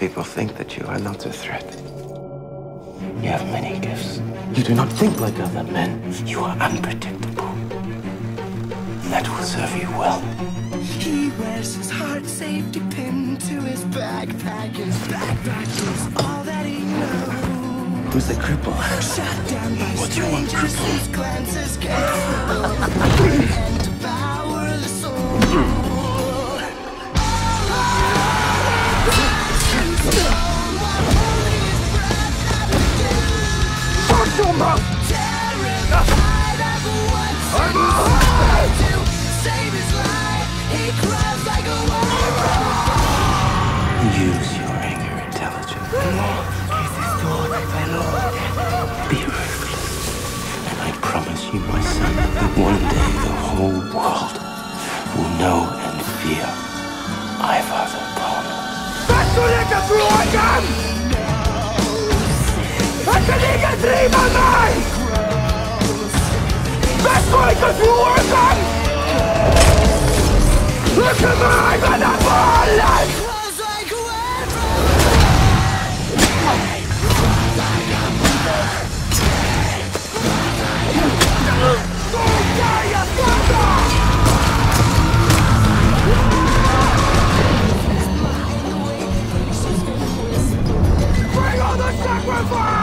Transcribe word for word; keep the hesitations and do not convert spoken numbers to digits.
People think that you are not a threat. You have many gifts. You do not think like other men. You are unpredictable. And that will serve you well. He wears his heart safety pin to his backpack. His backpack is all that he knows. Who's the cripple? Shut down by what do you want, cripple? His glances and devour the soul. Use your anger intelligence. Be ruthless. And I promise you, my son, that one day the whole world will know and fear Ivar the Boneless. Look at my Ivar the Boneless! Sacrifice!